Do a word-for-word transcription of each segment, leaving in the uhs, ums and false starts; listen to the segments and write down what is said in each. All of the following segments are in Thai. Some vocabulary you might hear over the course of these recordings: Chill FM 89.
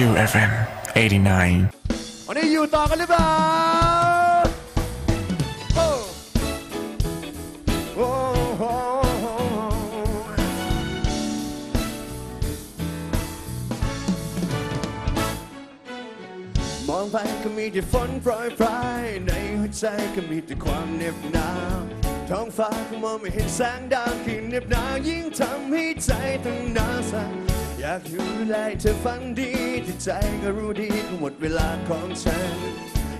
Chill เอฟ เอ็ม แปดสิบเก้า วันนี้อยู่ต่อกันหรือเปล่ามองไปก็มีแต่ฝนโปรยปลายในหัวใจก็มีแต่ความเหน็บหนาวท้องฟ้าก็มองไม่เห็นแสงดาวคืนเหน็บหนาวยิ่งทำให้ใจต้องหนาวสั่นอยากอยู่ไล่เธอฟังดีแต่ใจก็รู้ดีก็หมดเวลาของฉัน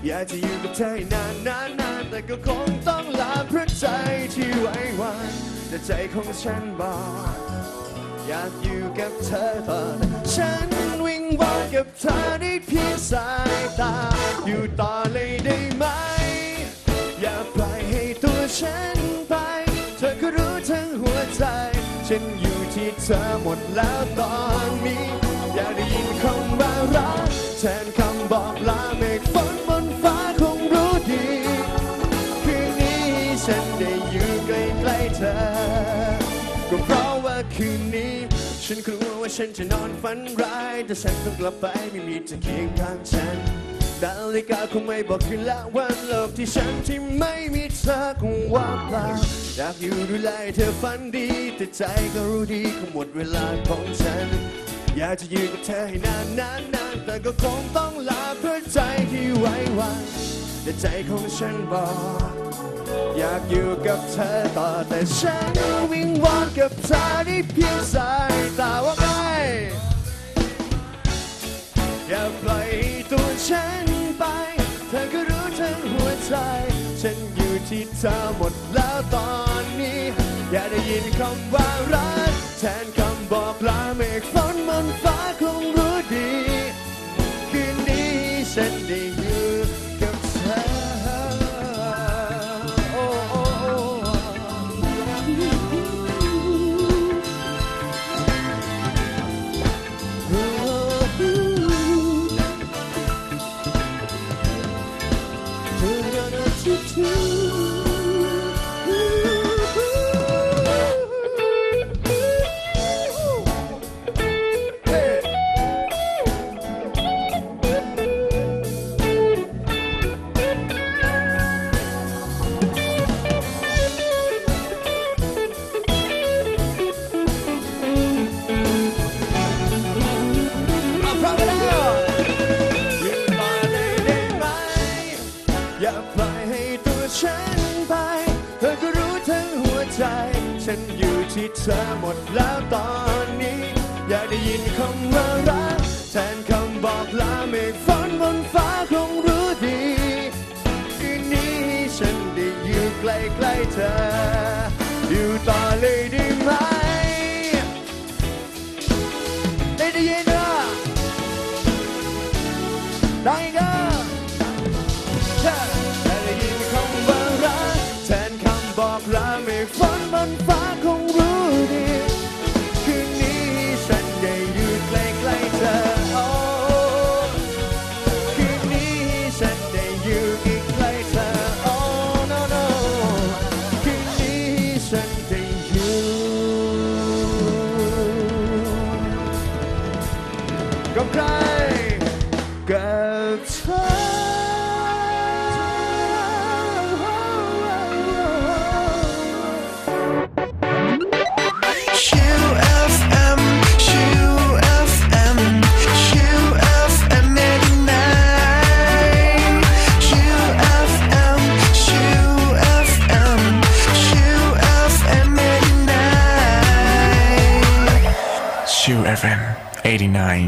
อยากจะอยู่กับเธอให้นานนานนานแต่ก็คงต้องลาเพราะใจที่ไว้วันแต่ใจของฉันบอกอยากอยู่กับเธอต่อฉันวิ่งวอนกับเธอได้เพียงสายตาอยู่ต่อเลยได้ไหมอย่าปล่อยให้ตัวฉันไปเธอก็รู้ทั้งหัวใจฉันอยู่ที่เธอหมดแล้วตอนนี้อยากได้ยินคำว่ารักแทนคำบอกลาเมฆฝนบนฟ้าคงรู้ดีคืนนี้ฉันได้อยู่ใกล้ๆเธอก็เพราะว่าคืนนี้ฉันกลัวว่าฉันจะนอนฝันร้ายแต่ฉันต้องกลับไปไม่มีเธอเคียงข้างฉันนาฬิกาคงไม่บอกคืนและวันโลกที่ฉันที่ไม่มีเธอคงว่างเปล่าอยากอยู่ดูแลเธอฝันดีแต่ใจก็รู้ดีคงหมดเวลาของฉันอยากจะอยู่กับเธอให้นานนานนานแต่ก็คงต้องลาเพื่อใจที่ไว้วันแต่ใจของฉันบอกอยากอยู่กับเธอต่อแต่ฉันวิงวอนกับเธอได้เพียงสายตาว่าไงอย่าปล่อยตัวฉันไปเธอก็รู้ทั้งหัวใจฉันอยู่ที่เธอหมดแล้วตอนนี้อย่าได้ยินคำว่ารักแทนคำบอกลาเมฆฝนบนฟ้าคงรู้ดีคืนนี้ฉันได้อยู่กับเธอฉันอยู่ที่เธอหมดแล้วตอนนี้อยากได้ยินคำว่ารักแทนคำบอกลาเมฆฝนบนฟ้าคงรู้ดีคืนนี้ฉันได้อยู่ใกล้ๆเธออยู่ต่อเลยได้ไหมได้ได้ยินเหรอได้ก็ได้ยินคำว่ารักแทนคำบอกลาเมฆChill เอฟ เอ็ม eighty-nine